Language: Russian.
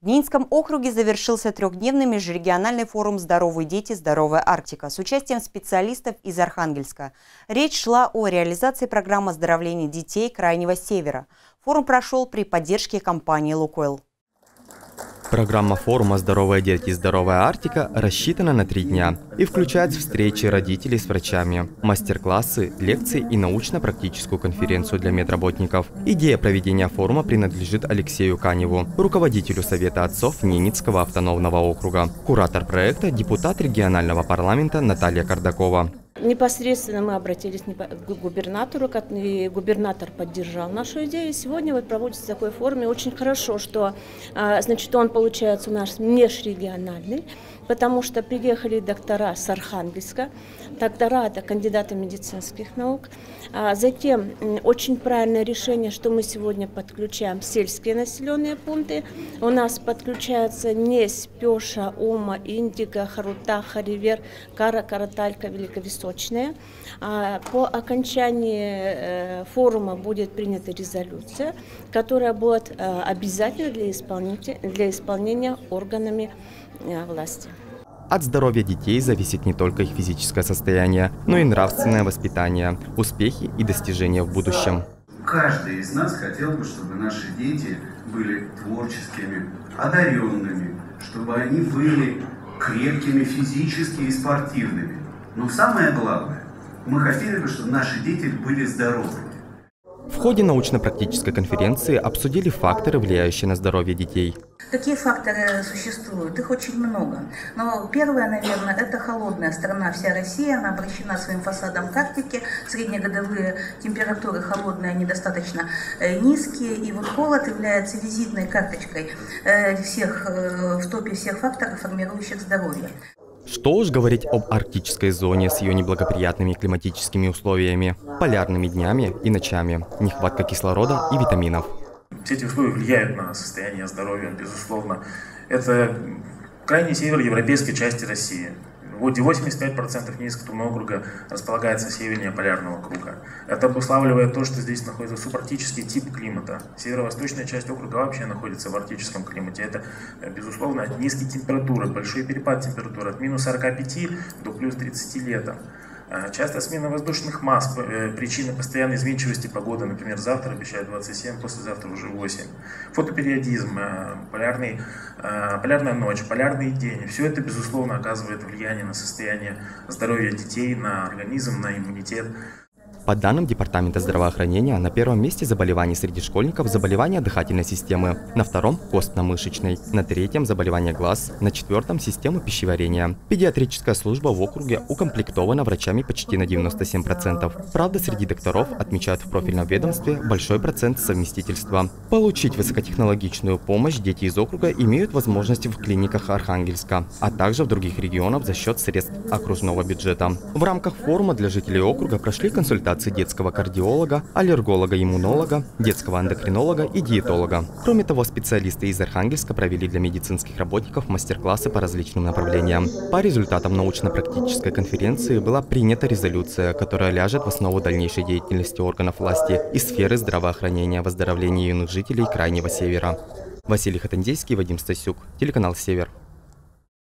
В Ненецком округе завершился трехдневный межрегиональный форум «Здоровые дети. Здоровая Арктика» с участием специалистов из Архангельска. Речь шла о реализации программы оздоровления детей Крайнего Севера. Форум прошел при поддержке компании «Лукойл». Программа форума «Здоровые дети. Здоровая Арктика» рассчитана на 3 дня и включает встречи родителей с врачами, мастер-классы, лекции и научно-практическую конференцию для медработников. Идея проведения форума принадлежит Алексею Каневу, руководителю Совета отцов Ненецкого автономного округа. Куратор проекта – депутат регионального парламента Наталья Кардакова. Непосредственно мы обратились к губернатору, и губернатор поддержал нашу идею. Сегодня вот проводится в такой форме. Очень хорошо, что он получается у нас межрегиональный, потому что приехали доктора с Архангельска, доктора, кандидаты медицинских наук. Затем очень правильное решение, что мы сегодня подключаем сельские населенные пункты. У нас подключаются Неспеша, Ума, Индика, Харута, Харивер, Кара, Караталька, Великовисочная. По окончании форума будет принята резолюция, которая будет обязательна для исполнения органами власти. От здоровья детей зависит не только их физическое состояние, но и нравственное воспитание, успехи и достижения в будущем. Каждый из нас хотел бы, чтобы наши дети были творческими, одаренными, чтобы они были крепкими физически и спортивными. Но самое главное, мы хотели бы, чтобы наши дети были здоровы. В ходе научно-практической конференции обсудили факторы, влияющие на здоровье детей. Такие факторы существуют, их очень много. Но первое, наверное, это холодная страна, вся Россия, она обращена своим фасадом к Арктике. Среднегодовые температуры холодные, они достаточно низкие. И вот холод является визитной карточкой в топе всех факторов, формирующих здоровье. Что уж говорить об арктической зоне с ее неблагоприятными климатическими условиями, полярными днями и ночами, нехватка кислорода и витаминов. Все эти условия влияют на состояние здоровья, безусловно. Это крайний север европейской части России. 85% Ненецкого округа располагается севернее полярного круга. Это обуславливает то, что здесь находится субарктический тип климата. Северо-восточная часть округа вообще находится в арктическом климате. Это, безусловно, от низкой температуры, большой перепад температуры от -45 до +30 летом. Часто смена воздушных масс, причина постоянной изменчивости погоды, например, завтра обещают 27, послезавтра уже 8. Фотопериодизм, полярная ночь, полярный день. Все это, безусловно, оказывает влияние на состояние здоровья детей, на организм, на иммунитет. По данным Департамента здравоохранения, на 1-м месте заболеваний среди школьников заболевания дыхательной системы, на 2-м – костно-мышечной, на 3-м – заболевания глаз, на 4-м – системы пищеварения. Педиатрическая служба в округе укомплектована врачами почти на 97%. Правда, среди докторов отмечают в профильном ведомстве большой процент совместительства. Получить высокотехнологичную помощь дети из округа имеют возможность в клиниках Архангельска, а также в других регионах за счет средств окружного бюджета. В рамках форума для жителей округа прошли консультации детского кардиолога, аллерголога-иммунолога, детского эндокринолога и диетолога. Кроме того, специалисты из Архангельска провели для медицинских работников мастер-классы по различным направлениям. По результатам научно-практической конференции была принята резолюция, которая ляжет в основу дальнейшей деятельности органов власти и сферы здравоохранения в оздоровлении юных жителей Крайнего Севера. Василий Хатандейский, Вадим Стасюк, телеканал «Север».